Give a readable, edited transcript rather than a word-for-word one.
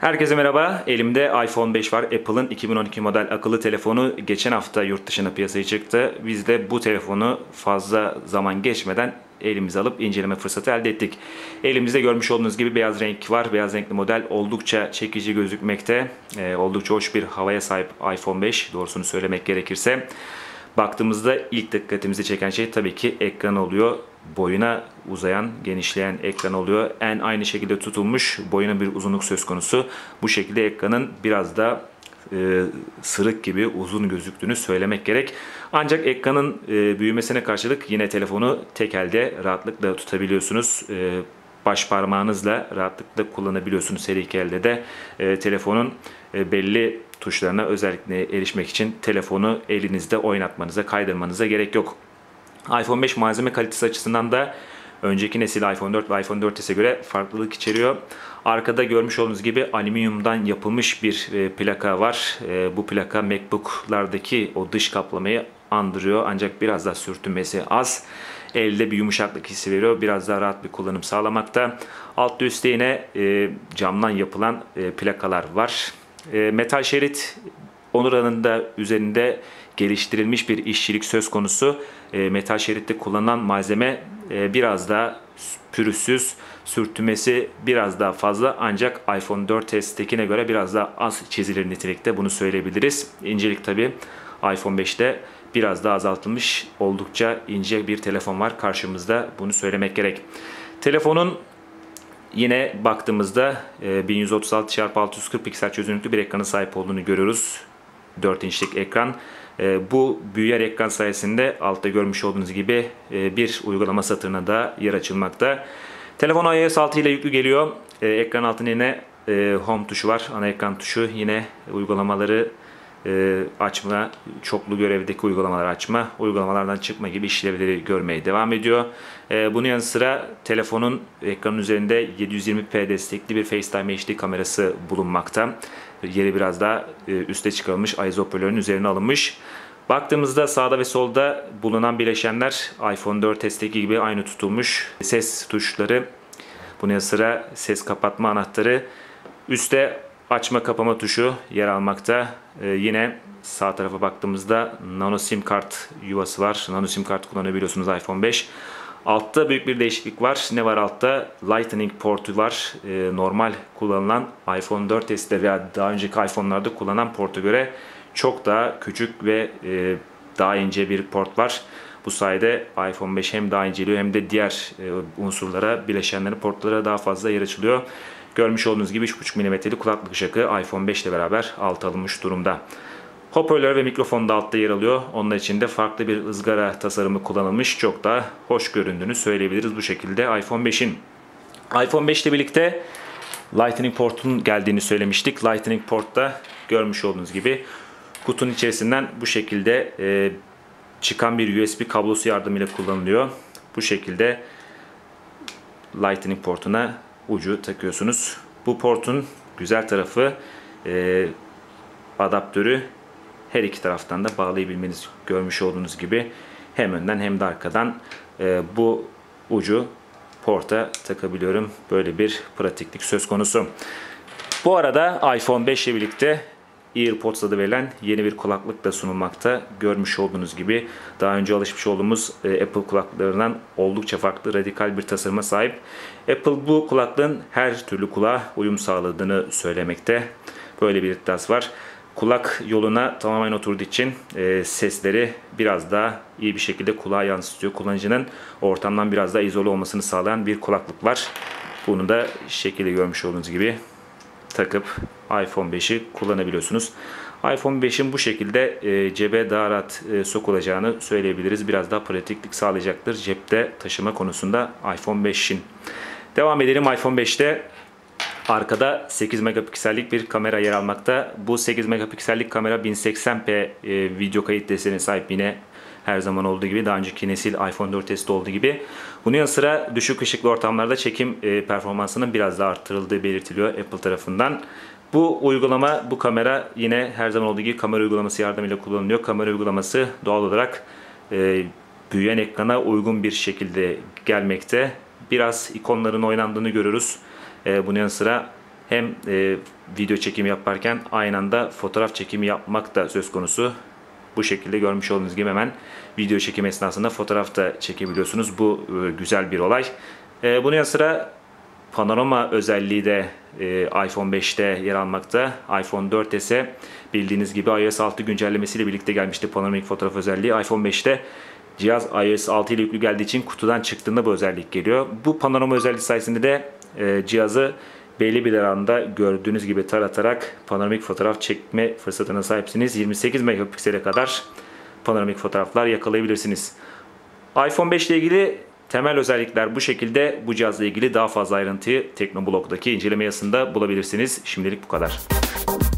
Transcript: Herkese merhaba. Elimde iPhone 5 var. Apple'ın 2012 model akıllı telefonu geçen hafta yurt dışına piyasaya çıktı. Biz de bu telefonu fazla zaman geçmeden elimize alıp inceleme fırsatı elde ettik. Elimizde görmüş olduğunuz gibi beyaz renk var. Beyaz renkli model oldukça çekici gözükmekte. Oldukça hoş bir havaya sahip iPhone 5, doğrusunu söylemek gerekirse. Baktığımızda ilk dikkatimizi çeken şey tabii ki ekran oluyor. Boyuna uzayan, genişleyen ekran oluyor. En aynı şekilde tutulmuş, boyuna bir uzunluk söz konusu. Bu şekilde ekranın biraz da sırık gibi uzun gözüktüğünü söylemek gerek. Ancak ekranın büyümesine karşılık yine telefonu tek elde rahatlıkla tutabiliyorsunuz. Baş parmağınızla rahatlıkla kullanabiliyorsunuz. Her iki elde de telefonun belli tuşlarına özellikle erişmek için telefonu elinizde oynatmanıza, kaydırmanıza gerek yok. iPhone 5 malzeme kalitesi açısından da önceki nesil iPhone 4 ve iPhone 4S'e göre farklılık içeriyor. Arkada görmüş olduğunuz gibi alüminyumdan yapılmış bir plaka var. Bu plaka MacBook'lardaki o dış kaplamayı andırıyor. Ancak biraz daha sürtünmesi az. Elde bir yumuşaklık hissi veriyor. Biraz daha rahat bir kullanım sağlamakta. Altta üstte yine camdan yapılan plakalar var. Metal şerit oranında üzerinde geliştirilmiş bir işçilik söz konusu. Metal şeritte kullanılan malzeme biraz daha pürüzsüz, sürtünmesi biraz daha fazla ancak iPhone 4S'tekine göre biraz daha az çizilir nitelikte, bunu söyleyebiliriz. İncelik tabi iPhone 5'te biraz daha azaltılmış, oldukça ince bir telefon var karşımızda, bunu söylemek gerek. Telefonun yine baktığımızda 1136x640 piksel çözünürlüklü bir ekrana sahip olduğunu görüyoruz. 4 inçlik ekran. Bu büyüyen ekran sayesinde altta görmüş olduğunuz gibi bir uygulama satırına da yer açılmakta. Telefon iOS 6 ile yüklü geliyor. Ekran altında yine Home tuşu var. Ana ekran tuşu, yine uygulamaları açma, çoklu görevdeki uygulamaları açma, uygulamalardan çıkma gibi işlevleri görmeye devam ediyor. Bunun yanı sıra telefonun ekranın üzerinde 720p destekli bir FaceTime HD kamerası bulunmakta. Yeri biraz daha üste çıkarılmış, ISO hoparlörünün üzerine alınmış. Baktığımızda sağda ve solda bulunan bileşenler iPhone 4S'teki gibi aynı tutulmuş. Ses tuşları, bunun yanı sıra ses kapatma anahtarı, üstte açma kapama tuşu yer almakta. Yine sağ tarafa baktığımızda nano sim kart yuvası var. Nano sim kart kullanabiliyorsunuz iPhone 5. Altta büyük bir değişiklik var. Ne var altta? Lightning portu var. Normal kullanılan iPhone 4S'de veya daha önceki iPhone'larda kullanılan porta göre çok daha küçük ve daha ince bir port var. Bu sayede iPhone 5 hem daha inceliyor hem de diğer unsurlara, bileşenlere, portlara daha fazla yer açılıyor. Görmüş olduğunuz gibi 3.5 mm'lik kulaklık jackı iPhone 5 ile beraber alta alınmış durumda. Hoparlör ve mikrofon da altta yer alıyor. Onun için de farklı bir ızgara tasarımı kullanılmış. Çok daha hoş göründüğünü söyleyebiliriz bu şekilde iPhone 5'in. iPhone 5 ile birlikte Lightning portunun geldiğini söylemiştik. Lightning portta görmüş olduğunuz gibi kutunun içerisinden bu şekilde çıkan bir USB kablosu yardımıyla kullanılıyor. Bu şekilde Lightning portuna ucu takıyorsunuz. Bu portun güzel tarafı adaptörü her iki taraftan da bağlayabilmeniz, görmüş olduğunuz gibi hem önden hem de arkadan bu ucu porta takabiliyorum. Böyle bir pratiklik söz konusu. Bu arada iPhone 5 ile birlikte EarPods adı verilen yeni bir kulaklık da sunulmakta. Görmüş olduğunuz gibi daha önce alışmış olduğumuz Apple kulaklıklarından oldukça farklı, radikal bir tasarıma sahip. Apple bu kulaklığın her türlü kulağa uyum sağladığını söylemekte. Böyle bir iddiası var. Kulak yoluna tamamen oturduğu için sesleri biraz daha iyi bir şekilde kulağa yansıtıyor. Kullanıcının ortamdan biraz daha izole olmasını sağlayan bir kulaklık var. Bunu da şekilde görmüş olduğunuz gibi takıp iPhone 5'i kullanabiliyorsunuz. iPhone 5'in bu şekilde cebe daha rahat sokulacağını söyleyebiliriz. Biraz daha pratiklik sağlayacaktır cepte taşıma konusunda iPhone 5'in. Devam edelim. iPhone 5'te arkada 8 megapiksellik bir kamera yer almakta. Bu 8 megapiksellik kamera 1080p video kayıt desteğine sahip, yine her zaman olduğu gibi daha önceki nesil iPhone 4S'de olduğu gibi. Bunun yanı sıra düşük ışıklı ortamlarda çekim performansının biraz daha arttırıldığı belirtiliyor Apple tarafından. Bu uygulama, bu kamera yine her zaman olduğu gibi kamera uygulaması yardımıyla kullanılıyor. Kamera uygulaması doğal olarak büyüyen ekrana uygun bir şekilde gelmekte. Biraz ikonların oynandığını görürüz. Bunun yanı sıra hem video çekimi yaparken aynı anda fotoğraf çekimi yapmak da söz konusu. Bu şekilde görmüş olduğunuz gibi hemen video çekimi esnasında fotoğraf da çekebiliyorsunuz. Bu güzel bir olay. Bunun yanı sıra panorama özelliği de iPhone 5'te yer almakta. iPhone 4s'e bildiğiniz gibi iOS 6 güncellemesiyle birlikte gelmişti panoramik fotoğraf özelliği. iPhone 5'te cihaz iOS 6 ile yüklü geldiği için kutudan çıktığında bu özellik geliyor. Bu panorama özelliği sayesinde de cihazı belli bir alanda gördüğünüz gibi taratarak panoramik fotoğraf çekme fırsatına sahipsiniz. 28 megapiksele kadar panoramik fotoğraflar yakalayabilirsiniz. iPhone 5 ile ilgili temel özellikler bu şekilde. Bu cihazla ilgili daha fazla ayrıntıyı Teknoblog'daki inceleme yazısında bulabilirsiniz. Şimdilik bu kadar.